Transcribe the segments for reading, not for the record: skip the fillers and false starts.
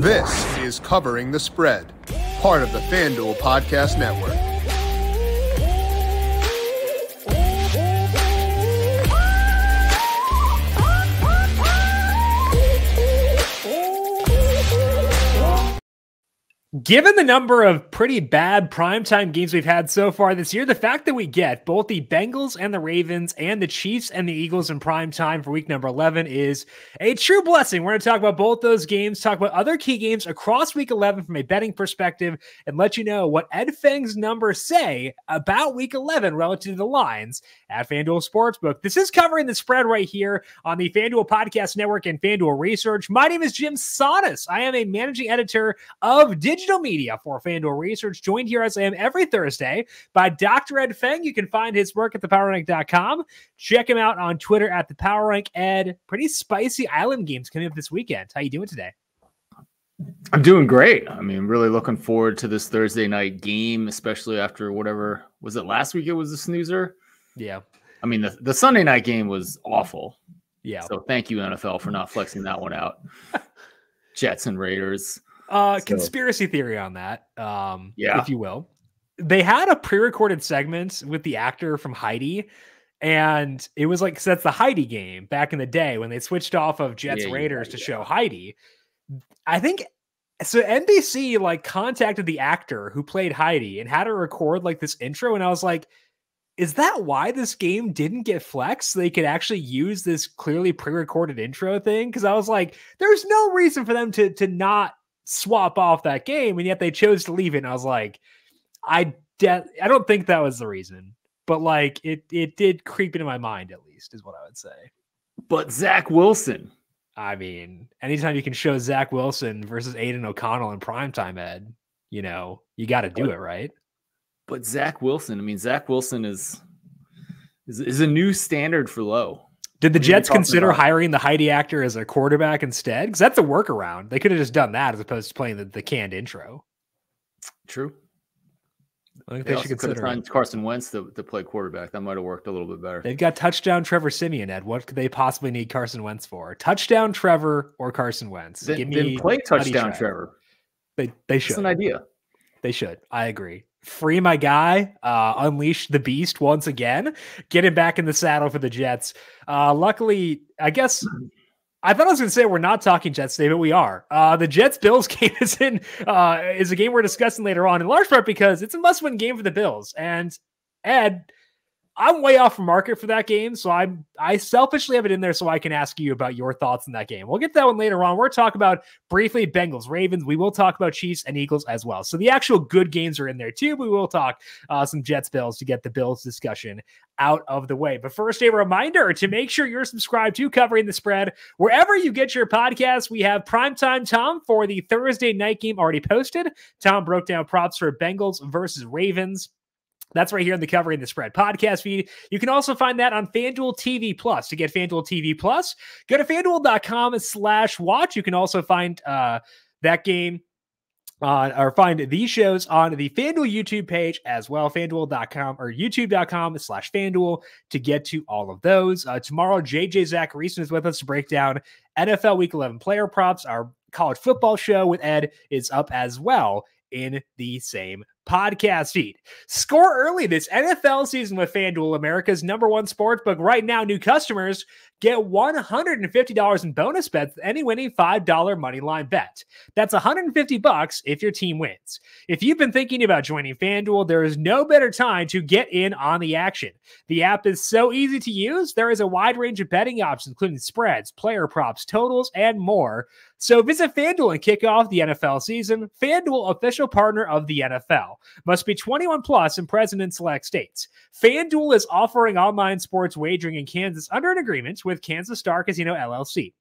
This is Covering the Spread, part of the FanDuel Podcast Network. Given the number of pretty bad primetime games we've had so far this year, the fact that we get both the Bengals and the Ravens and the Chiefs and the Eagles in primetime for week number 11 is a true blessing. We're going to talk about both those games, talk about other key games across week 11 from a betting perspective, and let you know what Ed Feng's numbers say about week 11 relative to the lines at FanDuel Sportsbook. This is Covering the Spread right here on the FanDuel Podcast Network and FanDuel Research. My name is Jim Sotis. I am a managing editor of Digital Media for FanDuel Research, joined here as I am every Thursday by Dr. Ed Feng. You can find his work at thepowerrank.com. Check him out on Twitter at thepowerrank. Ed, pretty spicy island games coming up this weekend. How you doing today? I'm doing great. I mean, really looking forward to this Thursday night game, especially after whatever was it last week. It was the snoozer. Yeah. I mean, the Sunday night game was awful. Yeah. So thank you, NFL, for not flexing that one out. Jets and Raiders. Conspiracy theory on that, if you will. They had a pre-recorded segment with the actor from Heidi, and it was like, so that's the Heidi game back in the day when they switched off of Jets Raiders to show Heidi. I think so. NBC like contacted the actor who played Heidi and had her record like this intro, and I was like, is that why this game didn't get flexed? They could actually use this clearly pre-recorded intro thing, because I was like, there's no reason for them to not swap off that game, and yet they chose to leave it. And I was like, I don't think that was the reason, but like it did creep into my mind, at least, is what I would say. But Zach Wilson, I mean, anytime you can show Zach Wilson versus Aiden O'Connell in primetime, Ed, you know, you got to do it right. But Zach Wilson, I mean, Zach Wilson is a new standard for low. Did the Jets consider hiring the Heidi actor as a quarterback instead? Because that's a workaround. They could have just done that as opposed to playing the canned intro. True. I think they should consider trying Carson Wentz to play quarterback. That might have worked a little bit better. They've got touchdown Trevor Siemian, Ed. What could they possibly need Carson Wentz for? Touchdown Trevor or Carson Wentz? Give me then play touchdown Trevor. They should. That's an idea. They should. I agree. Free my guy, unleash the beast once again, get him back in the saddle for the Jets. Luckily, I guess I thought I was going to say we're not talking Jets today, but we are. The Jets-Bills game is a game we're discussing later on, in large part because it's a must-win game for the Bills. And Ed, I'm way off the market for that game, so I selfishly have it in there so I can ask you about your thoughts on that game. We'll get to that one later on. We're talking about briefly Bengals, Ravens. We will talk about Chiefs and Eagles as well. So the actual good games are in there too. We will talk some Jets Bills to get the Bills discussion out of the way. But first, a reminder to make sure you're subscribed to Covering the Spread wherever you get your podcasts. We have Primetime Tom for the Thursday night game already posted. Tom broke down props for Bengals versus Ravens. That's right here in the Covering the Spread podcast feed. You can also find that on FanDuel TV Plus. To get FanDuel TV Plus, go to FanDuel.com/watch. You can also find that game or find these shows on the FanDuel YouTube page as well, FanDuel.com or YouTube.com/FanDuel to get to all of those. Tomorrow, JJ Zacharyson is with us to break down NFL Week 11 player props. Our college football show with Ed is up as well in the same podcast feed. Score early this NFL season with FanDuel, America's #1 sportsbook. Right now, new customers get $150 in bonus bets with any winning $5 moneyline bet. That's $150 if your team wins. If you've been thinking about joining FanDuel, there is no better time to get in on the action. The app is so easy to use. There is a wide range of betting options, including spreads, player props, totals, and more. So visit FanDuel and kick off the NFL season. FanDuel, official partner of the NFL. Must be 21 plus and present in select states. FanDuel is offering online sports wagering in Kansas under an agreement with Kansas Star Casino LLC.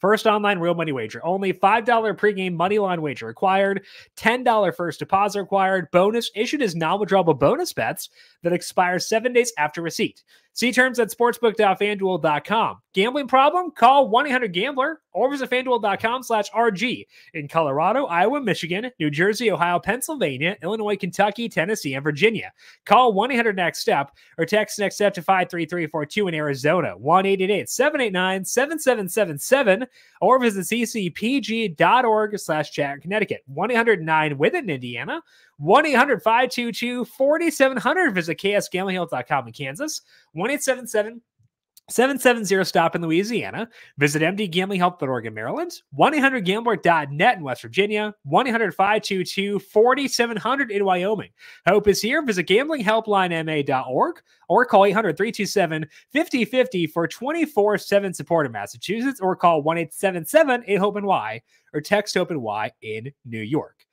First online real money wager only. $5 pregame money line wager required. $10 first deposit required. Bonus issued as non-withdrawable bonus bets that expire 7 days after receipt. See terms at sportsbook.fanduel.com. Gambling problem? Call 1-800-GAMBLER or visit fanduel.com/RG. In Colorado, Iowa, Michigan, New Jersey, Ohio, Pennsylvania, Illinois, Kentucky, Tennessee, and Virginia. Call 1-800-NEXT-STEP or text NEXT-STEP to 53342 in Arizona, 1-888-789-7777, or visit ccpg.org/chat in Connecticut, 1-800-9-WITH-IT in Indiana, 1-800-522-4700. Visit ksgamblinghelp.com in Kansas, 1-877-770-STOP in Louisiana. Visit mdgamblinghelp.org in Maryland, 1-800-GAMBLER.net in West Virginia, 1-800-522-4700 in Wyoming. Hope is here. Visit gamblinghelplinema.org or call 800-327-5050 for 24/7 support in Massachusetts, or call 1-877-8-HOPE-NY or text HOPE-NY in New York.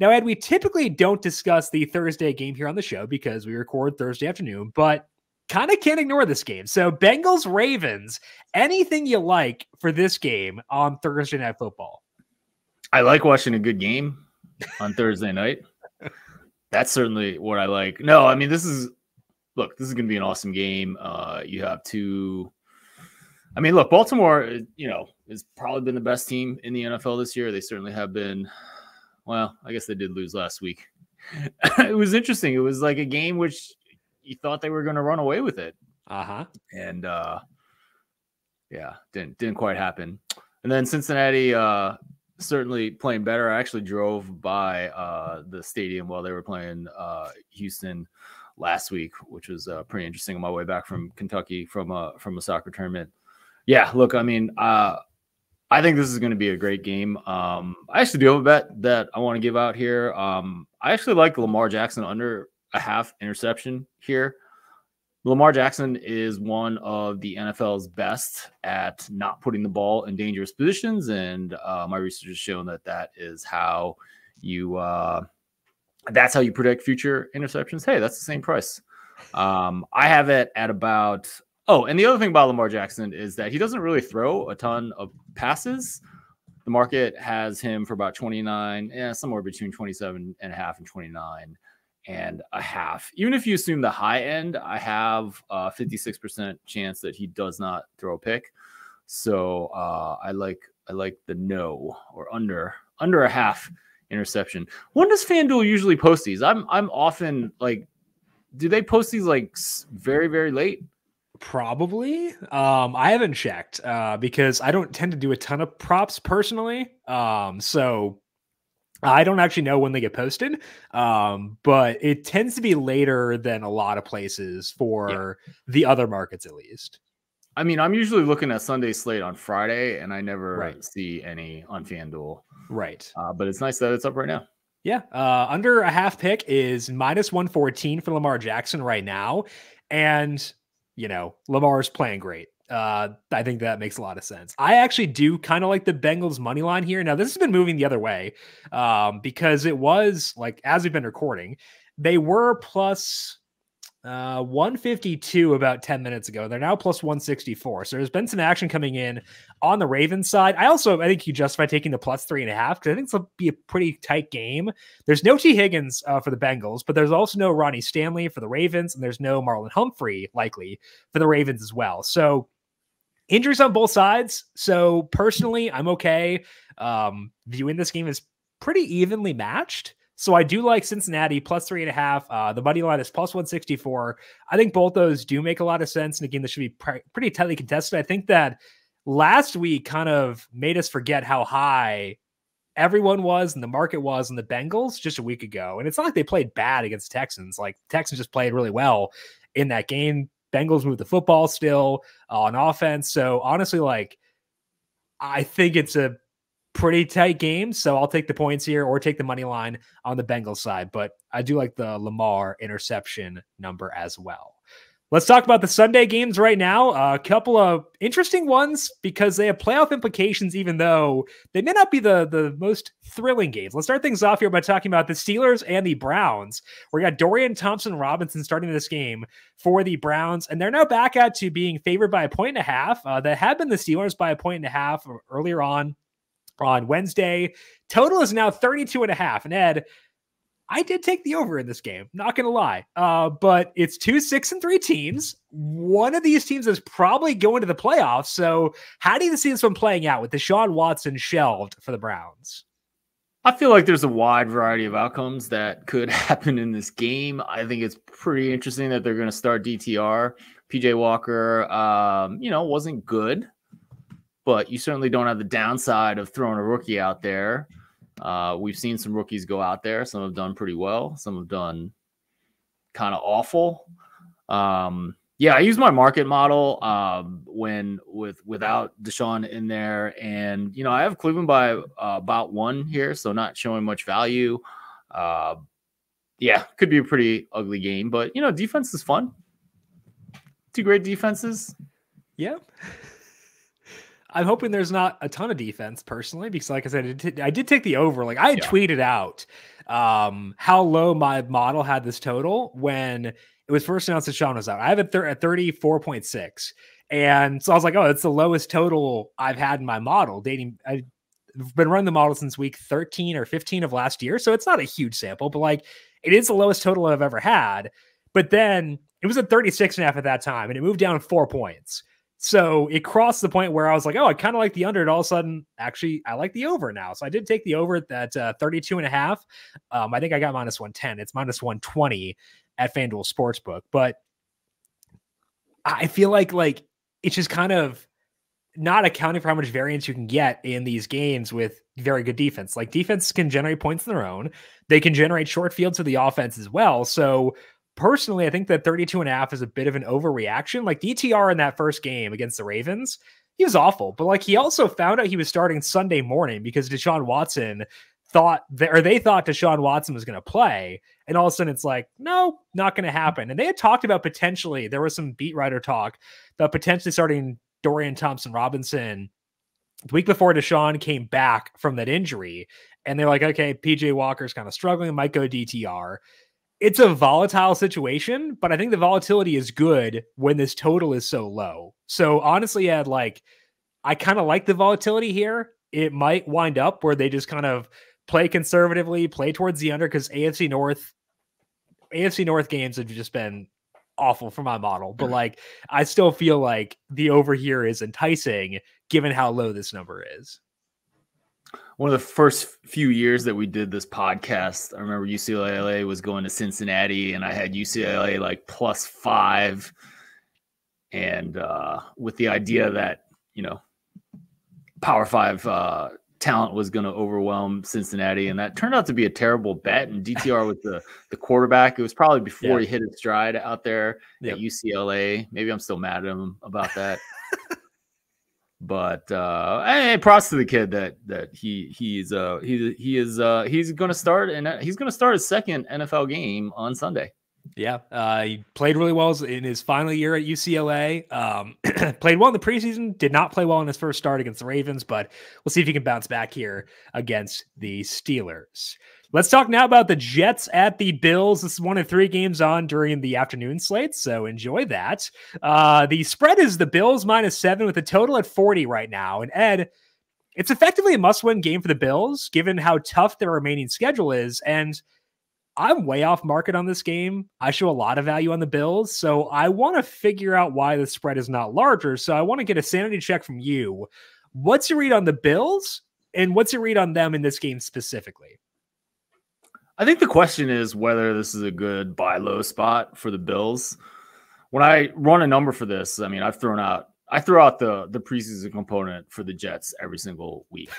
Now, Ed, we typically don't discuss the Thursday game here on the show because we record Thursday afternoon, but kind of can't ignore this game. So Bengals, Ravens, anything you like for this game on Thursday Night Football? I like watching a good game on Thursday night. That's certainly what I like. No, I mean, this is going to be an awesome game. You have two. I mean, look, Baltimore, has probably been the best team in the NFL this year. They certainly have been. Well, I guess they did lose last week. It was interesting. It was like a game which you thought they were going to run away with it. And yeah, didn't quite happen. And then Cincinnati certainly playing better. I actually drove by the stadium while they were playing Houston last week, which was pretty interesting on my way back from Kentucky from a soccer tournament. Yeah, look, I mean, I think this is going to be a great game. I actually do have a bet that I want to give out here. I actually like Lamar Jackson under a half interception here. Lamar Jackson is one of the NFL's best at not putting the ball in dangerous positions, and my research has shown that that's how you predict future interceptions. Hey, that's the same price. I have it at about. Oh, and the other thing about Lamar Jackson is that he doesn't really throw a ton of passes. The market has him for about 29, somewhere between 27.5 and 29.5. Even if you assume the high end, I have a 56% chance that he does not throw a pick. So I like the no or under a half interception. When does FanDuel usually post these? I'm often like, do they post these like very, very late? Probably. I haven't checked because I don't tend to do a ton of props personally. So I don't actually know when they get posted. But it tends to be later than a lot of places for the other markets, at least. I mean, I'm usually looking at Sunday slate on Friday, and I never see any on FanDuel. Right. But it's nice that it's up right now. Yeah. Under a half pick is -114 for Lamar Jackson right now. And Lamar's playing great. I think that makes a lot of sense. I actually do kind of like the Bengals money line here. Now, this has been moving the other way because it was like, as we've been recording, they were plus 152 about 10 minutes ago. They're now plus 164. So there's been some action coming in on the Ravens side. I think you justify taking the plus 3.5 because I think it's will be a pretty tight game. There's no T. Higgins for the Bengals, but there's also no Ronnie Stanley for the Ravens, and there's no Marlon Humphrey likely for the Ravens as well. So injuries on both sides. So personally, I'm okay viewing this game as pretty evenly matched. So I do like Cincinnati plus 3.5. The money line is plus 164. I think both those do make a lot of sense. And again, this should be pretty tightly contested. I think that last week kind of made us forget how high everyone was and the market was in the Bengals just a week ago. And it's not like they played bad against Texans. Like Texans just played really well in that game. Bengals moved the football still on offense. So honestly, like I think it's a pretty tight game, so I'll take the points here or take the money line on the Bengals side, but I do like the Lamar interception number as well. Let's talk about the Sunday games right now. A couple of interesting ones because they have playoff implications, even though they may not be the most thrilling games. Let's start things off here by talking about the Steelers and the Browns. We got Dorian Thompson-Robinson starting this game for the Browns, and they're now back out to being favored by 1.5. That had been the Steelers by 1.5 earlier on Wednesday. Total is now 32.5. And Ed, I did take the over in this game, not going to lie. But it's 2-6-3 teams. One of these teams is probably going to the playoffs. So how do you see this one playing out with Deshaun Watson shelved for the Browns? I feel like there's a wide variety of outcomes that could happen in this game. I think it's pretty interesting that they're going to start DTR. PJ Walker, you know, wasn't good, but you certainly don't have the downside of throwing a rookie out there. We've seen some rookies go out there. Some have done pretty well. Some have done kind of awful. Yeah, I use my market model without Deshaun in there, and you know I have Cleveland by about one here, so not showing much value. Yeah, could be a pretty ugly game, but you know defense is fun. Two great defenses. Yeah. I'm hoping there's not a ton of defense personally, because like I said, I did take the over. Like I had tweeted out how low my model had this total when it was first announced that Sean was out. I have it at 34.6. And so I was like, oh, that's the lowest total I've had in my model dating. I've been running the model since week 13 or 15 of last year. So it's not a huge sample, but like it is the lowest total I've ever had. But then it was at 36.5 at that time and it moved down 4 points. So it crossed the point where I was like, oh, I kind of like the under. And all of a sudden, actually, I like the over now. So I did take the over at that 32.5. I think I got minus 110. It's minus 120 at FanDuel Sportsbook. But I feel like it's just kind of not accounting for how much variance you can get in these games with very good defense. Like defense can generate points on their own. They can generate short fields to the offense as well. So personally, I think that 32.5 is a bit of an overreaction. Like DTR in that first game against the Ravens, he was awful. But like he also found out he was starting Sunday morning because Deshaun Watson thought that, or they thought Deshaun Watson was going to play. And all of a sudden it's like, no, not going to happen. And they had talked about potentially, there was some beat writer talk about potentially starting Dorian Thompson-Robinson the week before Deshaun came back from that injury. And they're like, okay, PJ Walker's kind of struggling, might go DTR. It's a volatile situation, but I think the volatility is good when this total is so low. So honestly, Ed, like, I kind of like the volatility here. It might wind up where they just kind of play conservatively, play towards the under, because AFC North games have just been awful for my model. But like, I still feel like the over here is enticing given how low this number is. One of the first few years that we did this podcast, I remember UCLA was going to Cincinnati and I had UCLA like +5. And with the idea that, you know, Power 5 talent was going to overwhelm Cincinnati. And that turned out to be a terrible bet. And DTR with the quarterback, it was probably before he hit his stride out there at UCLA. Maybe I'm still mad at him about that. But hey, props to the kid that he's going to start, and he's going to start his second NFL game on Sunday. Yeah, he played really well in his final year at UCLA. Played well in the preseason, did not play well in his first start against the Ravens, but we'll see if he can bounce back here against the Steelers. Let's talk now about the Jets at the Bills. This is one of three games on during the afternoon slate, so enjoy that. The spread is the Bills -7 with a total at 40 right now. And Ed, it's effectively a must-win game for the Bills, given how tough their remaining schedule is. And I'm way off market on this game. I show a lot of value on the Bills, so I want to figure out why the spread is not larger. So I want to get a sanity check from you. What's your read on the Bills, and what's your read on them in this game specifically? I think the question is whether this is a good buy low spot for the Bills. When I run a number for this, I mean, I throw out the preseason component for the Jets every single week.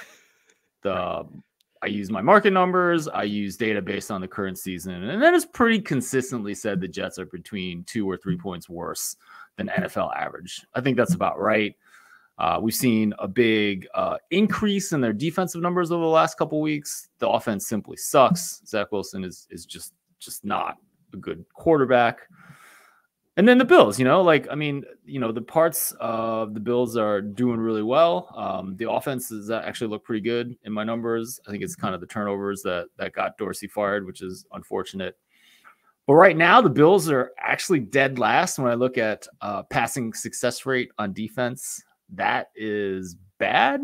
I use my market numbers. I use data based on the current season. And that is pretty consistently said the Jets are between 2 or 3 points worse than NFL average. I think that's about right. We've seen a big increase in their defensive numbers over the last couple weeks. The offense simply sucks. Zach Wilson is just not a good quarterback. And then the Bills, you know, like, I mean, you know, the parts of the Bills are doing really well. The offenses actually look pretty good in my numbers. I think it's kind of the turnovers that got Dorsey fired, which is unfortunate. But right now, the Bills are actually dead last when I look at passing success rate on defense. That is bad.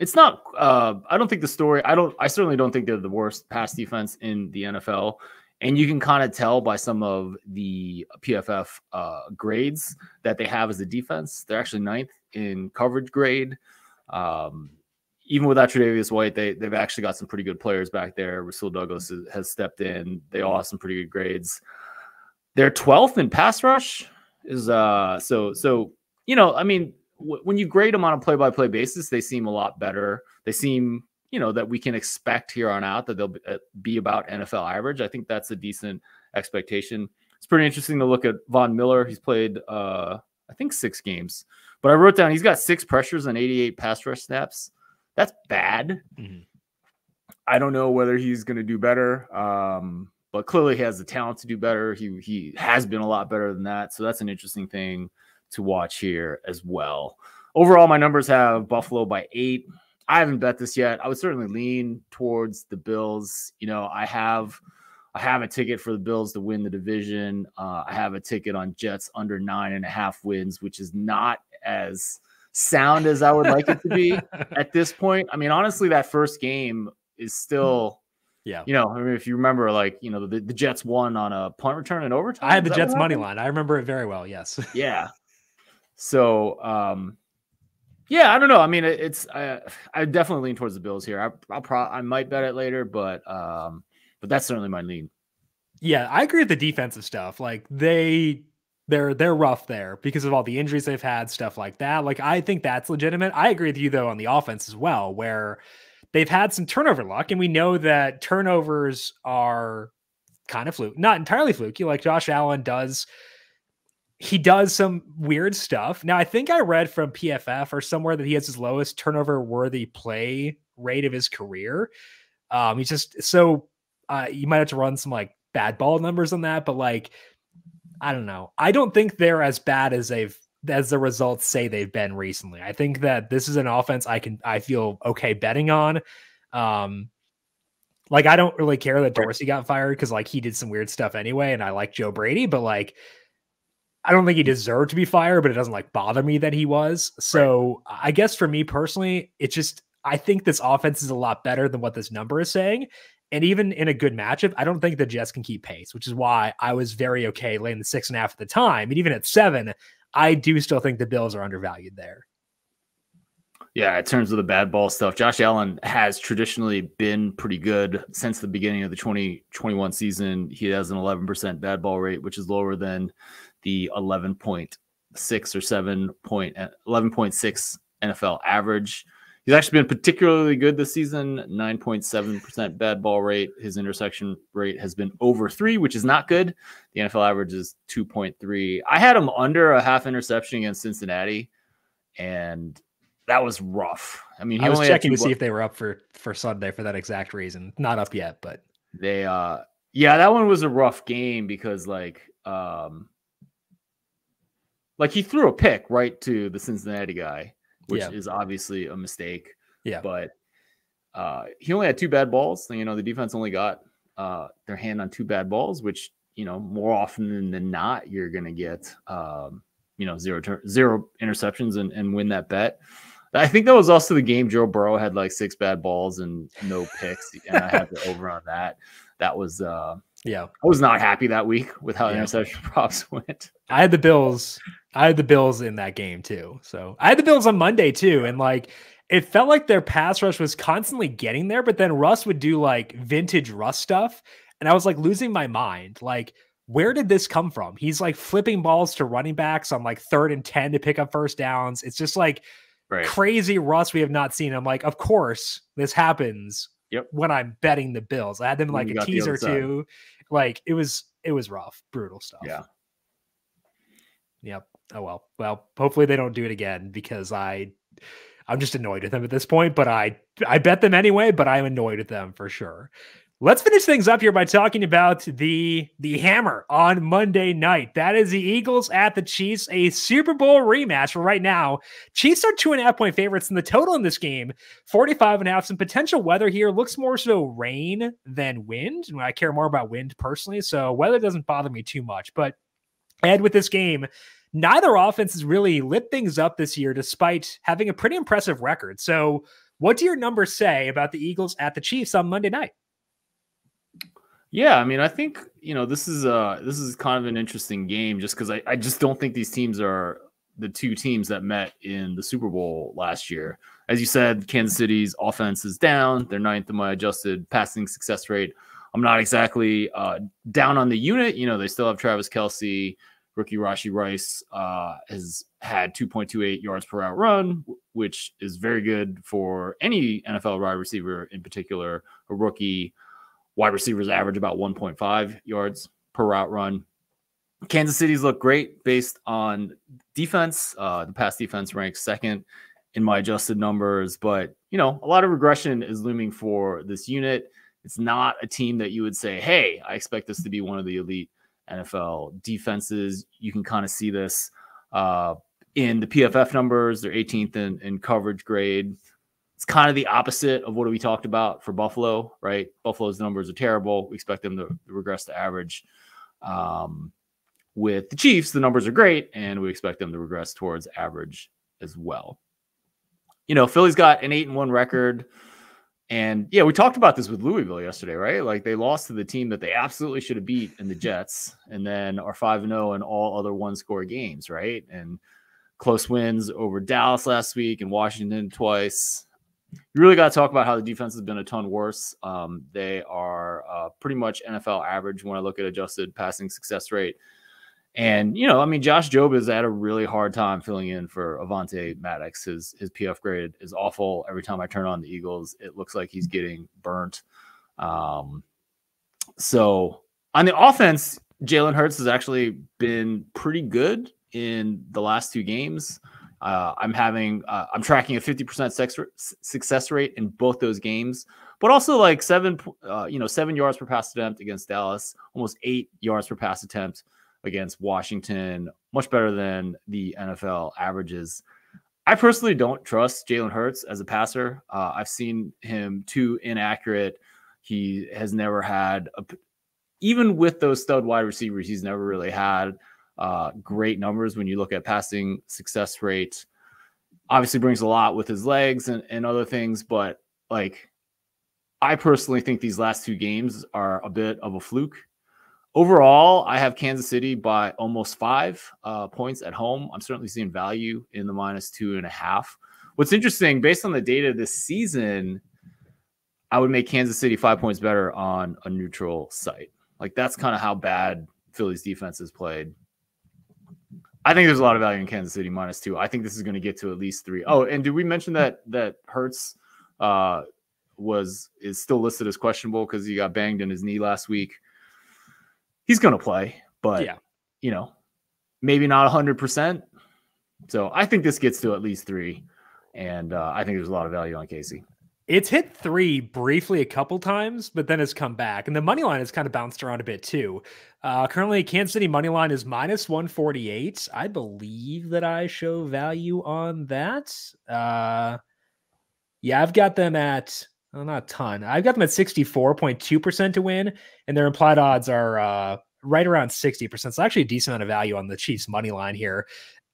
It's not I don't think the story, I certainly don't think they're the worst pass defense in the NFL. And you can kind of tell by some of the PFF grades that they have as a defense. They're actually 9th in coverage grade. Even without Tre'Davious White, they've actually got some pretty good players back there. Rasul Douglas has stepped in. They all have some pretty good grades. They're 12th in pass rush. So you know, I mean, when you grade them on a play-by-play basis, they seem a lot better. They seem, you know, that we can expect here on out that they'll be about NFL average. I think that's a decent expectation. It's pretty interesting to look at Von Miller. He's played, I think, 6 games. But I wrote down he's got 6 pressures and 88 pass rush snaps. That's bad. Mm-hmm. I don't know whether he's going to do better, but clearly he has the talent to do better. He has been a lot better than that. So that's an interesting thing to watch here as well. Overall, my numbers have Buffalo by 8. I haven't bet this yet. I would certainly lean towards the Bills. You know, I have a ticket for the Bills to win the division. I have a ticket on Jets under 9.5 wins, which is not as sound as I would like it to be at this point. I mean, honestly, that first game is still, yeah. You know, I mean, if you remember, like, you know, the Jets won on a punt return in overtime. I had the Jets money line. I remember it very well. Yes. Yeah. So, yeah, I don't know. I mean, I definitely lean towards the Bills here. I might bet it later, but that's certainly my lean. Yeah, I agree with the defensive stuff. Like they're rough there because of all the injuries they've had, stuff like that. Like I think that's legitimate. I agree with you though on the offense as well, where they've had some turnover luck, and we know that turnovers are kind of fluke, not entirely fluky. Like Josh Allen does. He does some weird stuff. Now, I think I read from PFF or somewhere that he has his lowest turnover-worthy play rate of his career. He's just so you might have to run some like bad ball numbers on that, but like I don't know. I don't think they're as bad as the results say they've been recently. I think that this is an offense I feel okay betting on. Like I don't really care that Dorsey got fired because like he did some weird stuff anyway, and I like Joe Brady, but like. I don't think he deserved to be fired, but it doesn't like bother me that he was. So right. I guess for me personally, it's just, I think this offense is a lot better than what this number is saying. And even in a good matchup, I don't think the Jets can keep pace, which is why I was very okay laying the 6.5 at the time. And even at 7, I do still think the Bills are undervalued there. Yeah. In terms of the bad ball stuff, Josh Allen has traditionally been pretty good since the beginning of the 2021 season. He has an 11% bad ball rate, which is lower than the 11.6 or 11.6 NFL average. He's actually been particularly good this season, 9.7% bad ball rate. His interception rate has been over 3, which is not good. The NFL average is 2.3. I had him under a half interception against Cincinnati, and that was rough. I mean, he I was only checking to see if they were up for Sunday for that exact reason. Not up yet, but they, yeah, that one was a rough game because like he threw a pick right to the Cincinnati guy, which is obviously a mistake. Yeah. But he only had 2 bad balls. You know, the defense only got their hand on 2 bad balls, which, you know, more often than not, you're going to get, you know, zero interceptions and win that bet. I think that was also the game Joe Burrow had like 6 bad balls and no picks. And I had the over on that. That was yeah, I was not happy that week with how the interception props went. I had the Bills in that game too. So I had the Bills on Monday too. And like, it felt like their pass rush was constantly getting there, but then Russ would do like vintage Russ stuff. And I was like losing my mind. Like, where did this come from? He's like flipping balls to running backs on like 3rd and 10 to pick up first downs. It's just like crazy Russ. We have not seen him. Like, of course this happens when I'm betting the Bills. I had them like a teaser too. Like it was rough, brutal stuff. Yeah. Yep. Oh, well, hopefully they don't do it again because I'm just annoyed with them at this point, but I bet them anyway, but I'm annoyed with them for sure. Let's finish things up here by talking about the hammer on Monday night. That is the Eagles at the Chiefs, a Super Bowl rematch. For right now, Chiefs are 2.5-point favorites, and the total in this game, 45.5. Some potential weather here. Looks more so rain than wind. And I care more about wind personally, so weather doesn't bother me too much. But Ed, with this game, neither offense has really lit things up this year, despite having a pretty impressive record. So What do your numbers say about the Eagles at the Chiefs on Monday night? Yeah, I mean, I think, you know, this is kind of an interesting game just because I just don't think these teams are the two teams that met in the Super Bowl last year. As you said, Kansas City's offense is down. They're ninth in my adjusted passing success rate. I'm not exactly down on the unit. You know, they still have Travis Kelce. Rookie Rashee Rice has had 2.28 yards per out run, which is very good for any NFL wide receiver, in particular a rookie. Wide receivers average about 1.5 yards per route run. Kansas City's look great based on defense. The pass defense ranks second in my adjusted numbers, but you know, a lot of regression is looming for this unit. It's not a team that you would say, hey, I expect this to be one of the elite NFL defenses. You can kind of see this in the PFF numbers. They're 18th in coverage grade. It's kind of the opposite of what we talked about for Buffalo, right? Buffalo's numbers are terrible. We expect them to regress to average. With the Chiefs, the numbers are great, and we expect them to regress towards average as well. You know, Philly's got an 8-1 record. And yeah, we talked about this with Louisville yesterday, right? Like they lost to the team that they absolutely should have beat in the Jets, and then are 5-0 in all other one-score games, right? And close wins over Dallas last week and Washington twice. You really got to talk about how the defense has been a ton worse. They are pretty much NFL average when I look at adjusted passing success rate. And, you know, I mean, Josh Jobe is at a really hard time filling in for Avonte Maddox. His PF grade is awful. Every time I turn on the Eagles, it looks like he's getting burnt. So on the offense, Jalen Hurts has actually been pretty good in the last two games. I'm tracking a 50% success rate in both those games, but also like 7 yards per pass attempt against Dallas, almost 8 yards per pass attempt against Washington, much better than the NFL averages. I personally don't trust Jalen Hurts as a passer. I've seen him too inaccurate. He has never had, even with those stud wide receivers, he's never really had great numbers when you look at passing success rate. Obviously brings a lot with his legs and other things, but like I personally think these last two games are a bit of a fluke. Overall, I have Kansas City by almost 5 points at home. I'm certainly seeing value in the -2.5. What's interesting, based on the data this season, I would make Kansas City 5 points better on a neutral site. Like that's kind of how bad Philly's defense has played. I think there's a lot of value in Kansas City -2. I think this is going to get to at least 3. Oh, and did we mention that Hurts is still listed as questionable because he got banged in his knee last week? He's going to play, but yeah, you know, maybe not 100%. So I think this gets to at least 3, and I think there's a lot of value on Casey. It's hit 3 briefly a couple times, but then has come back. And the money line has kind of bounced around a bit too. Currently, Kansas City money line is -148. I believe that I show value on that. Yeah, I've got them at, well, not a ton. I've got them at 64.2% to win, and their implied odds are right around 60%. So actually a decent amount of value on the Chiefs money line here.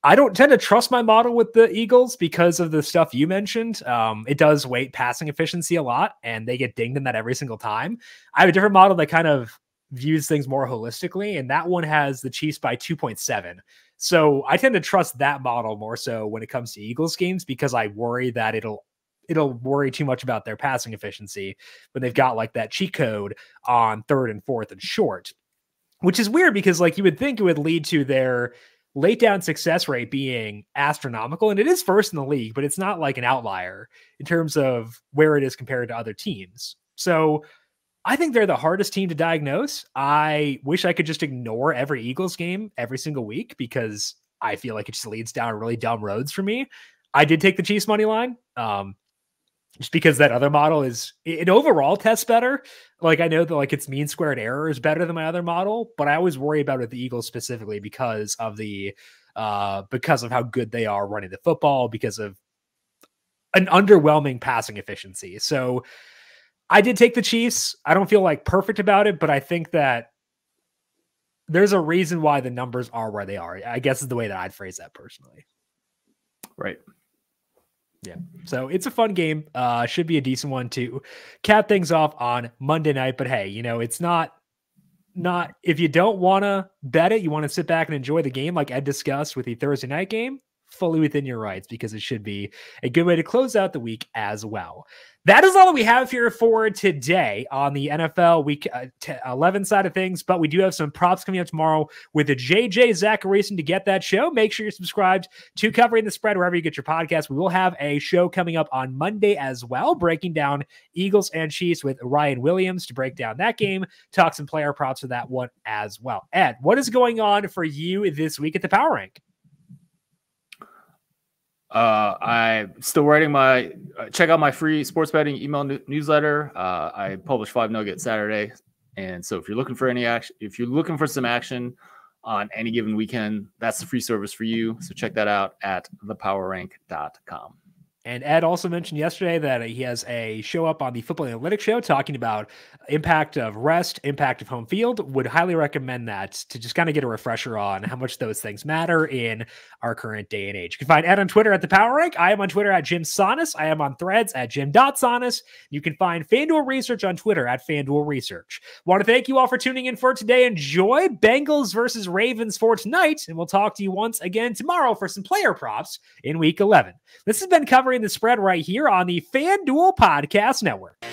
I don't tend to trust my model with the Eagles because of the stuff you mentioned. It does weight passing efficiency a lot, and they get dinged in that every single time. I have a different model that kind of views things more holistically, and that one has the Chiefs by 2.7. So I tend to trust that model more so when it comes to Eagles games because I worry that it'll worry too much about their passing efficiency when they've got like that cheat code on 3rd and 4th and short, which is weird because like you would think it would lead to their late down success rate being astronomical, and it is first in the league, but it's not like an outlier in terms of where it is compared to other teams. So I think they're the hardest team to diagnose. I wish I could just ignore every Eagles game every single week because I feel like it just leads down really dumb roads for me. I did take the Chiefs money line just because that other model is, it overall tests better. Like I know that like its mean squared error is better than my other model, but I always worry about it with the Eagles specifically because of how good they are running the football, because of an underwhelming passing efficiency. So I did take the Chiefs. I don't feel like perfect about it, but I think that there's a reason why the numbers are where they are, I guess is the way that I'd phrase that personally. Right. Yeah, so it's a fun game. Should be a decent one to cap things off on Monday night. But hey, you know, it's not if you don't want to bet it, you want to sit back and enjoy the game, like Ed discussed with the Thursday night game, fully within your rights, because it should be a good way to close out the week as well. That is all that we have here for today on the NFL Week 11 side of things, but we do have some props coming up tomorrow with the JJ Zacharyson to get that show. Make sure you're subscribed to Covering the Spread wherever you get your podcast. We will have a show coming up on Monday as well, breaking down Eagles and Chiefs with Ryan Williams to break down that game, talk some player props for that one as well. Ed, what is going on for you this week at the Power Rank? I'm still writing my check out my free sports betting email newsletter. I publish Five Nugget Saturday, and so if you're looking for any action, if you're looking for some action on any given weekend, that's the free service for you. So check that out at thepowerrank.com. And Ed also mentioned yesterday that he has a show up on the Football Analytics Show talking about impact of rest, impact of home field. Would highly recommend that to just kind of get a refresher on how much those things matter in our current day and age. You can find Ed on Twitter at The Power Rank. I am on Twitter at Jim Sonis. I am on Threads at Jim.Sonis. You can find FanDuel Research on Twitter at FanDuel Research. Want to thank you all for tuning in for today. Enjoy Bengals versus Ravens for tonight, and we'll talk to you once again tomorrow for some player props in Week 11. This has been Covering the Spread right here on the FanDuel Podcast Network.